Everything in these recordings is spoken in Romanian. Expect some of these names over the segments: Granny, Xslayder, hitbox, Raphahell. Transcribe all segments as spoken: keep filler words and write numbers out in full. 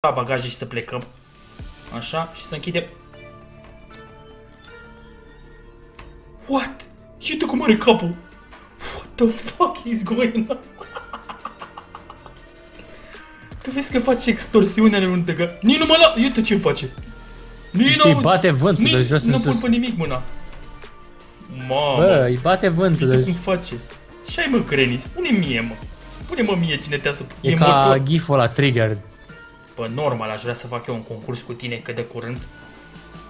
la bagaje și să plecăm. Așa, și să închidem. What? Uite cum are capul. What the fuck is going on? Tu vezi că face extorsiunea neuntegă. Nici nu mă la... Uite ce face. Nici nu bate vântul de jos în sus. Nu pun pe nimic mâna. Mamă. Bă, îi bate vântul de jos. Cum face? Ce ai mă, Granny? Spune mie, mă. Spune-mă mie cine te-a sub... E, e ca gif-ul ăla trigger. Bă, normal, aș vrea să fac eu un concurs cu tine, că de curând,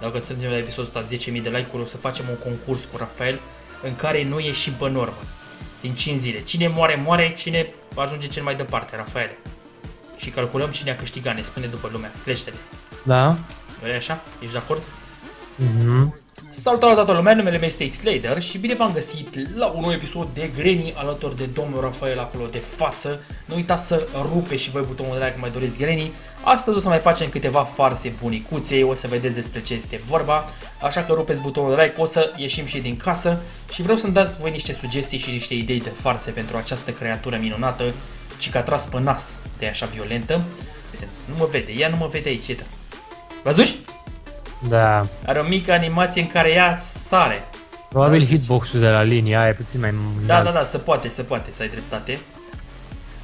dacă strângem la episodul ăsta zece mii de like-uri, o să facem un concurs cu Raphahell în care noi ieșim pe normă. Din cinci zile. Cine moare, moare, cine ajunge cel mai departe, Raphahell. Și calculăm cine a câștigat, ne spune după lumea. Crește-le. Da. Vrei așa? Ești de acord? Mhm. Salutare toată lumea, numele meu este Xslayder și bine v-am găsit la un nou episod de Granny alături de domnul Raphahell acolo de față. Nu uitați să rupe și voi butonul de like mai doriți Granny. Astăzi o să mai facem câteva farse bunicuței, o să vedeți despre ce este vorba. Așa că rupeți butonul de like, o să ieșim și din casă și vreau să-mi dați voi niște sugestii și niște idei de farse pentru această creatură minunată și că a tras pe nas de așa violentă. Nu mă vede, ea nu mă vede aici. Văzuși? Da. Are o mică animație în care ea sare. Probabil hitbox-ul de la linia aia e puțin mai... Da, da, da, se poate, se poate, să ai dreptate.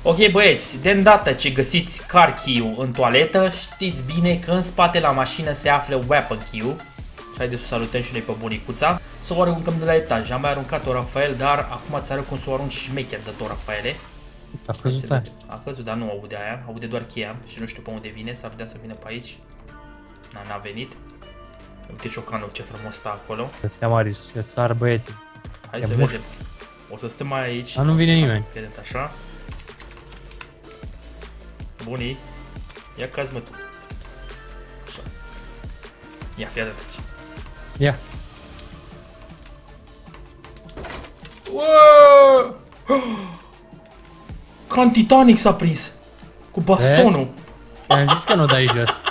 Ok băieți, de îndată ce găsiți car key-ul în toaletă, știți bine că în spate la mașină se află weapon key-ul. Și haideți să salutăm și noi pe bunicuța. Să o aruncăm de la etaj, am mai aruncat-o Raphahell, dar acum ți arăt cum să o arunci și mecher de tot Raphahell. A căzut aia. A căzut, dar nu aude aia, aude doar cheia și nu știu pe unde vine, s-ar putea să vină pe aici. Na, n-a venit. Uite ciocanul ce frumos stă acolo. Suntem Marius, că sar băieții. Hai e să mușc. Vedem. O să stăm mai aici. A, nu vine nimeni. Vedem așa. Bunii. Ia cazi mă tu. Așa. Ia, fii atent aici. Ia. Uuuu! Ca în Titanic s-a prins. Cu bastonul. Am zis că nu dai jos.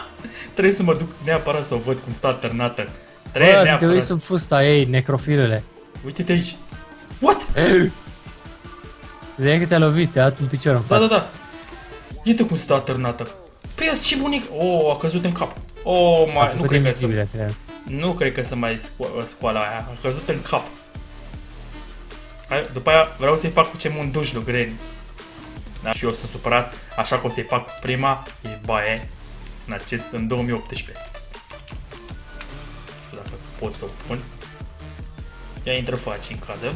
Trebuie să mă duc neapărat să o văd cum stă alternată. Trebuie neapărat. Te uiți sub fusta ei, necrofilele. Uite-te aici. What? Vedeai că te-a lovit, te-a dat un picior în față. Da, da, da. Uite cum stă alternată. Păi azi ce bunic. Oh, a căzut în cap. Oh, mai... Nu cred că să... Nu cred că să mai scoală aia. A căzut în cap. După aia vreau să-i fac cu ce un duș lui Granny. Da? Și eu sunt supărat, așa că o să-i fac prima. E baie. În acest, în două mii optsprezece. Nu știu dacă pot să o pun. Ia intră faci în cadă.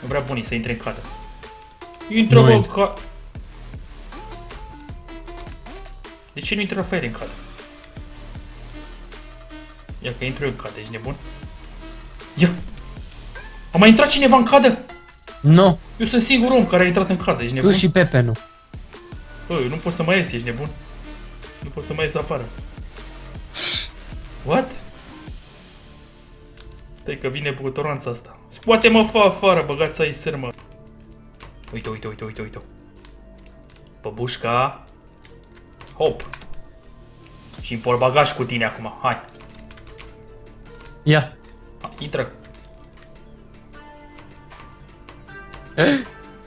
Nu vrea bunii să intre în cadă. Intră bă, ca... De ce nu intră Raphahell în cadă? Ia că intru eu în cadă, ești nebun? Ia! A mai intrat cineva în cadă? Nu. Eu sunt singurul om care a intrat în cadă, ești nebun? Tu și Pepe nu. Bă, eu nu pot să mai ies, ești nebun? Nu pot să mai ies afară. What? Stai că vine bucătoranța asta. Poate mă fa afară, băgați să-i sârmă. Uite, uite, uite, uite, uite. Păbușca. Hop. Și îmi por bagaj cu tine acum, hai. Ia. Ha, intră.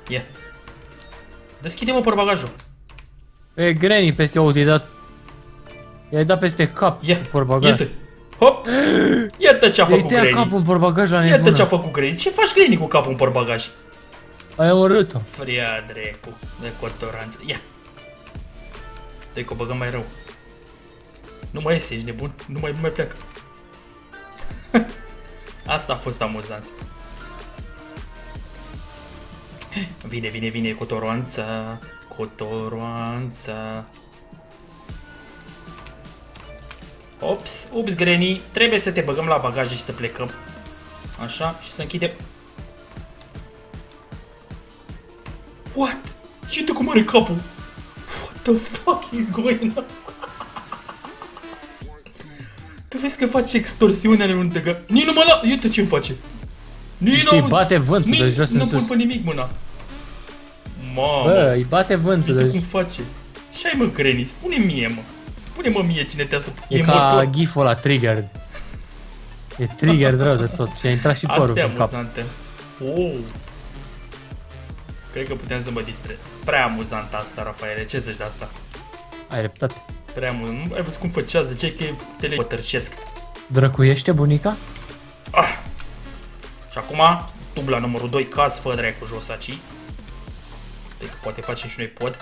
Ia. Deschide-mă por bagajul. E Granny peste ouă, te-ai dat. I-ai dat peste cap în porbagaj. Iată. Hop! Iată ce a făcut Granny. Iată capul în porbagaj la nebună. Iată ce a făcut Granny. Ce faci Granny cu capul în porbagaj? Ai omorât-o. Fria drecu de cotoranță. Ia. Dă-i că o băgăm mai rău. Nu mai iese, ești nebun? Nu mai, nu mai pleacă. Asta a fost amuzant. Vine, vine, vine cotoranță. Cotoranță. Ops, ups, Granny, trebuie să te băgăm la bagaje și să plecăm. Așa, și să închidem. What? Uite cum are capul. What the fuck is going on? Tu vezi că face extorsiunea neuntegă. Nici nu mă la... Uite ce-mi face. Nici nu bate vântul de jos în sus. Nu pun pe nimic mâna. Mamă. Bă, îi bate vântul de jos. Uite cum face. Ce ai mă, Granny? Spune mie, mă. Spune-mă mie cine te-a sub... E, e ca gif-ul ăla trigger. E trigger rău de tot și a intrat și părul pe cap. Amuzante. Oh. Cred că putem să mă distrez. Prea amuzant asta, Raphahell. Ce zici de asta? Ai dreptate. prea mult. Nu ai văzut cum făceați, de ce că te le pătărșesc. Drăcuiește bunica? Ah. Și acum, tub la numărul doi, caz, fă dracu jos aici. Deci poate facem și noi pod.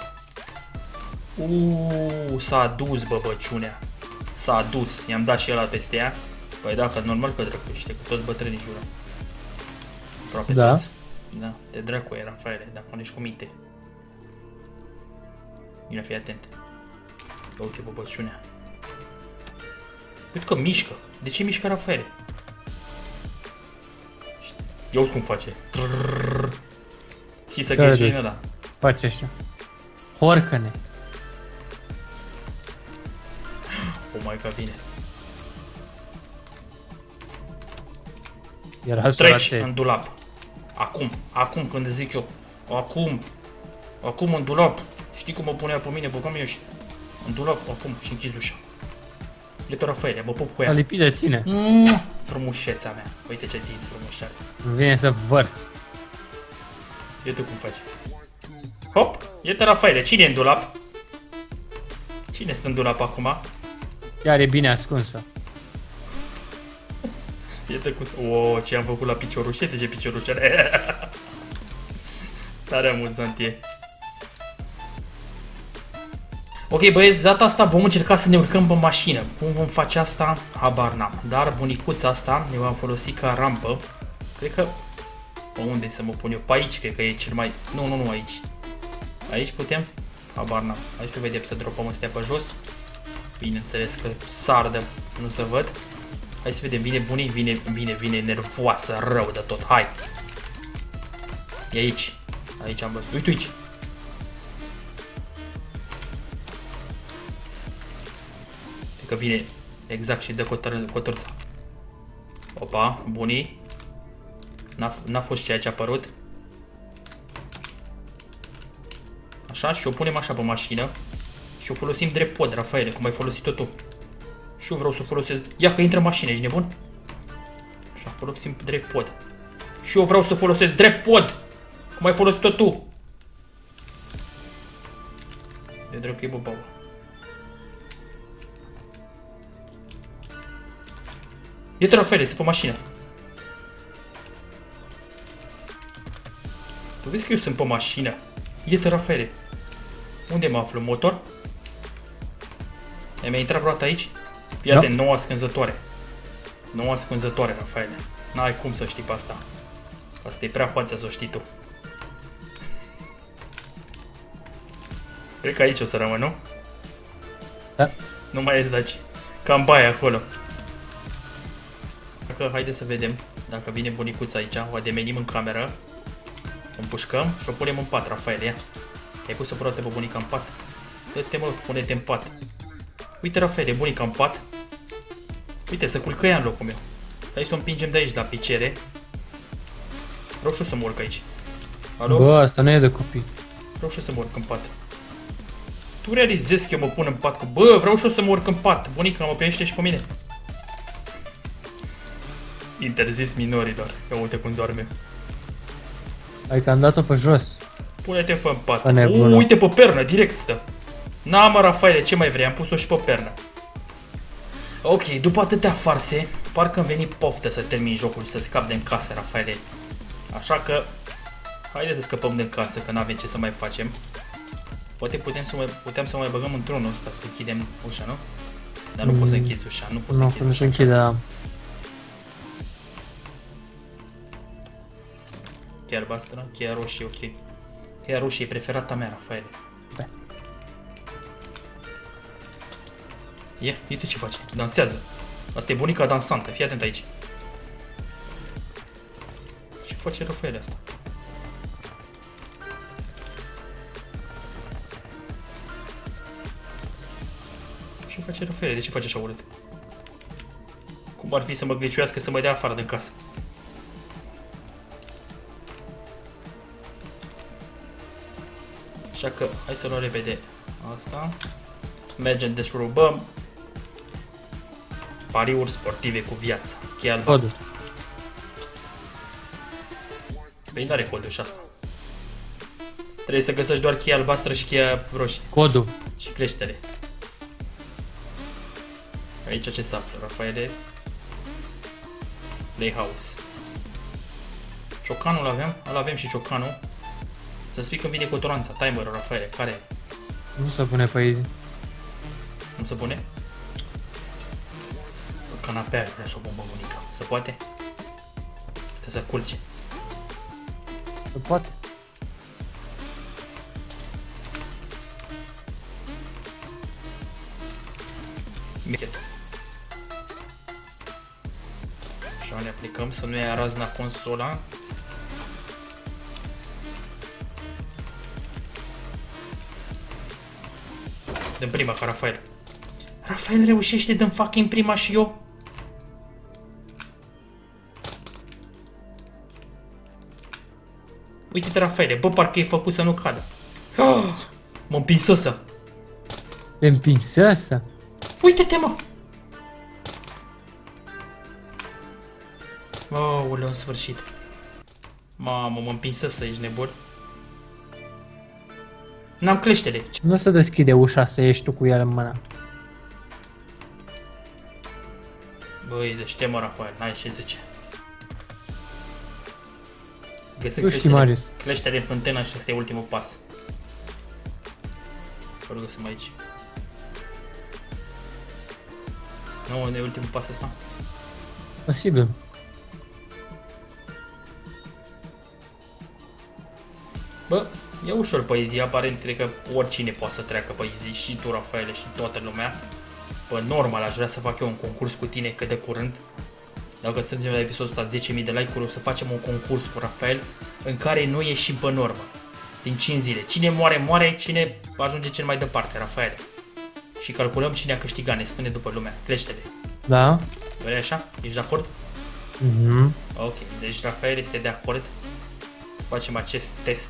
Uuu, s-a dus, bă, băciunea. S-a dus, i-am dat și el la peste ea. Păi da, că normal că drăcuiește, cu toți bătrânii jură. Aproape da. Toți. Da, te dracu e, Raphahell, dacă nu ești cu minte. Bine, fii atent. Ok, bă, băciunea. Uite că mișcă. De ce mișcă Raphahell? Ia uzi cum face. Și să găsi și din ăla. Face așa. Horcă-ne. O maica vine. Treci în dulap. Acum, acum când zic eu. Acum. Acum în dulap. Știi cum mă punea pe mine, băgam eu și... În dulap, acum, și închizi ușa. E tot Raphahell, mă pup cu ea. A lipit de tine. Mm, frumusețea mea. Uite ce dinți frumușeare. Îmi vine să vărs. Iată cum faci. Hop, iată Raphahell. Cine e în dulap? Cine stă în dulap acum? Iar e bine ascunsă. Iată cum... O, ce am făcut la piciorul. Iată ce piciorul are. Tare amuzant e. Ok, băieți, data asta vom încerca să ne urcăm pe mașină. Cum vom face asta? Habar n-am. Dar bunicuța asta ne va folosi ca rampă. Cred că... Pe unde să mă pun eu? Pe aici, cred că e cel mai... Nu, nu, nu, aici. Aici putem? Habar n-am. Hai să vedem, să dropăm astea pe jos. Bineînțeles că sardă, nu se văd. Hai să vedem, vine bunic, vine, vine, vine nervoasă, rău de tot. Hai! E aici. Aici am văzut. Uite, uite! Că vine exact și de cotorța. Opa, bunii. N-a fost ceea ce a apărut. Așa, și o punem așa pe mașină. Și o folosim drept pod, Raphahell, cum ai folosit-o tu. Și eu vreau să o folosesc... Ia că intră în mașină, ești nebun? Așa, folosim drept pod. Și eu vreau să folosesc drept pod! Cum ai folosit-o tu! De drept e băbau. E Raphahell, se pe mașină. Tu vezi că eu sunt pe mașină. E Raphahell. Unde mă aflu? Motor? Mi-a intrat vreodată aici? Iată, nouă ascunzătoare. nouă ascunzătoare, Raphahell. N-ai cum să știi pe asta. Asta e prea față să o știi tu. Cred că aici o să rămân, nu? Da. Nu mai ești de aici. Cam baia acolo. Că haideți să vedem dacă vine bunicuța aici, o ademenim în cameră, o împușcăm și o punem în pat, Raphahell, ia. Ai pus o proată pe bunica în pat? Dă-te mă, pune-te în pat. Uite, Raphahell, bunica în pat. Uite, să culcă ea în locul meu. Hai să o împingem de aici, la picere. Roșu să mă urc aici. Alo? Bă, asta nu e de copii. Roșu să mă urc în pat. Tu realizezi că eu mă pun în pat cu... Bă, vreau și o să mă urc în pat. Bunica, mă primește și pe mine. Interzis minorilor. Ia uite cum doarme. Hai că am dat-o pe jos. Pune-te fă în pat. Uuu, uite pe pernă, direct stă. Na, mă, Raphahell, ce mai vrei? Am pus-o și pe pernă. Ok, după atâtea farse, parcă îmi veni poftă să termin jocul și să scap din casă, Raphahell. Așa că, haide să scăpăm din casă, că n-avem ce să mai facem. Poate putem să mai, putem să mai băgăm în tronul ăsta, să închidem ușa, nu? Dar nu mm. pot să închizi ușa, nu pot să închizi ușa. Nu, nu se închide, da. Cheia albastră, cheia roșie, ok. Cheia roșie e preferata mea, Raphahell. Da. Ia, uite ce face, dansează. Asta e bunica dansantă, fii atent aici. Ce face Raphahell asta? Ce face Raphahell? De ce face așa urât? Cum ar fi să mă gliciuiască să mă dea afară din casă? Așa că, hai să luăm repede asta. Mergem, deșurubăm. Pariuri sportive cu viața. Cheia albastră. Păi nu are codul și asta. Trebuie să găsești doar cheia albastră și cheia roșie. Codul. Și creștere. Aici ce se află? Raphahell Playhouse. Ciocanul aveam? Ala avem și ciocanul. Să spui când vine cotoranța. Timer, Raphahell, care? Nu se pune pe easy. Nu se pune? Canapea, aș vrea să o bombă, bunica. Se poate? Trebuie să culce. Se poate? Michet. Așa ne aplicăm, să nu ia razna consola. Dăm prima ca Raphahell. Raphahell reușește, dăm fucking prima și eu. Uite-te, Raphahell, bă, parcă e făcut să nu cadă. Oh, mă împins ăsta. Te împins ăsta? Uite-te, mă! Aoleu, în sfârșit. Mamă, mă împins ăsta, ești nebun. N-am cleștele. Nu o să deschide ușa să ieși tu cu el în mână. Băi, deci te mă, Raphahell, n-ai ce zice. Tu știi, Marius. Cleștele în fântână și ăsta e ultimul pas. Vă rog să mă aici. Nu, unde e ultimul pas ăsta? Posibil. Bă, e ușor pe easy, aparent cred că oricine poate să treacă pe easy, și tu, Raphahell, și toată lumea. Bă, normal, aș vrea să fac eu un concurs cu tine cât de curând. Dacă strângem la episodul ăsta zece mii de like-uri, o să facem un concurs cu Raphahell în care nu ieșim pe normă. Din cinci zile. Cine moare, moare, cine ajunge cel mai departe, Raphahell. Și calculăm cine a câștigat, ne spune după lumea. Crește-le. Da. Vrei așa? Ești de acord? Mhm. Ok, deci Raphahell este de acord. Facem acest test.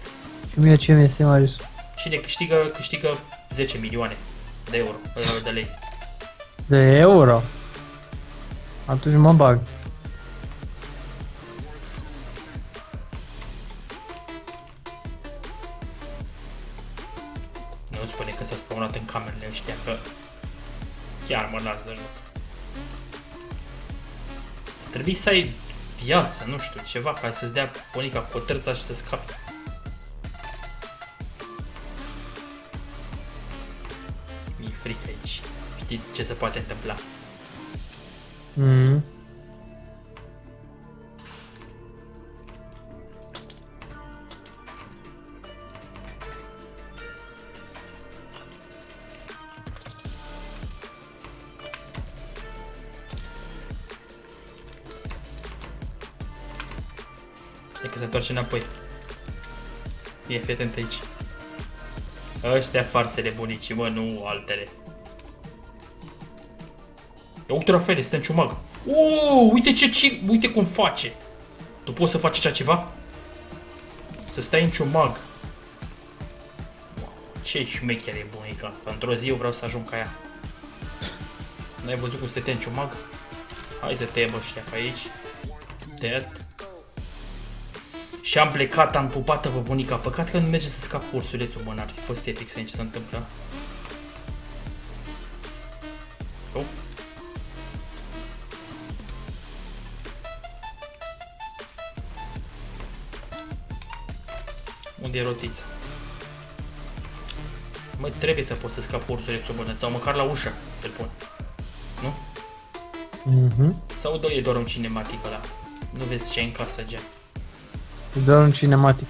Și mie ce mi-e Marius? Cine câștigă, câștigă zece milioane de euro, de lei. De euro? Atunci mă bag. Nu spune că s-a spawnat în camerele ăștia, că chiar mă las de joc. Trebuie să ai viață, nu știu, ceva, ca să-ți dea punica cotărța și să scapi. Mi-e frică aici, știi ce se poate întâmpla. Mm. E că se întoarce înapoi. E, fii atent aici. Ăștia farsele bunicii, mă, nu altele. Uite, Raphahell, stă în ciumag. Uuu, uite ce, ce, uite cum face. Tu poți să faci așa ceva? Să stai în ciumag. Ce șmecheră e bunica asta. Într-o zi eu vreau să ajung ca ea. N-ai văzut cum stătea în ciumag? Hai să te iei, bă, știa pe aici. Ted. Și am plecat, am pupat-o pe bunica. Păcat că nu merge să scap ursulețul, bă, n-ar fi fost epic să vedem ce se întâmplă. Oh. Unde e rotița? Mă, trebuie să pot să scap ursulețul, bă, sau măcar la ușă să-l pun. Nu? Mhm. Sau e doar un cinematic ăla? Nu vezi ce e în casă, gen? E doar un cinematic.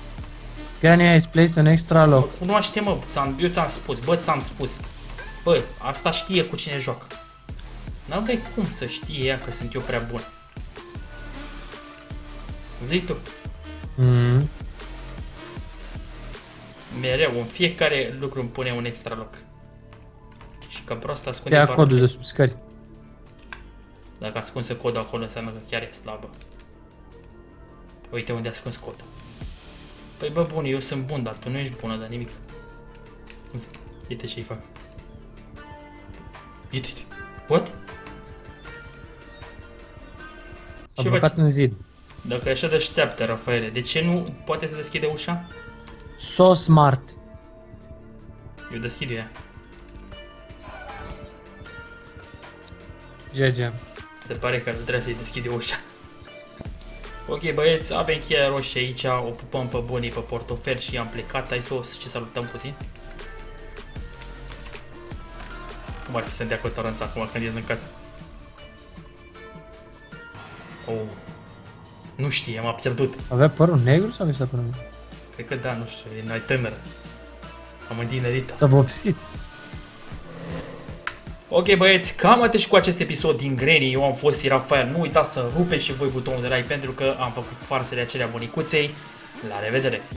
Granny has placed an extra lock. Cunoaște, mă, eu ți-am spus, bă, ți-am spus. Bă, asta știe cu cine joacă. N-aveai cum să știe ea că sunt eu prea bun. Zi tu. Mhm. Mereu, în fiecare lucru îmi pune un extra loc. Și că prost ascunde barcule. Ia codul de subscriere. Dacă ascunse codul acolo, înseamnă că chiar e slabă. Uite unde ascuns codul. Păi bă, bun, eu sunt bun, dar tu nu ești bună, dar nimic. Uite ce-i fac. Uite-te. What? S-a blocat în zid. Dacă e așa deșteaptă, Raphahell, de ce nu poate să deschide ușa? So smart. Eu deschid ea. G G. Se pare că nu trebuie să-i deschide ușa. Ok, băieți, avem cheia roșie aici, o pupăm pe bunii pe portofel și am plecat. Hai sos și salutăm puțin. Cum ar fi să-mi dea cotoranța acum când ies în casă? Oh. Nu știe, m-a pierdut. Avea părul negru sau mi-a părul negru? Cred că da, nu știu, e mai tânără. Am întinerit-o. S-a vopsit. Ok băieți, cam atât și cu acest episod din Granny. Eu am fost Raphahell, nu uitați să rupeți și voi butonul de like pentru că am făcut farsele acelea bunicuței. La revedere!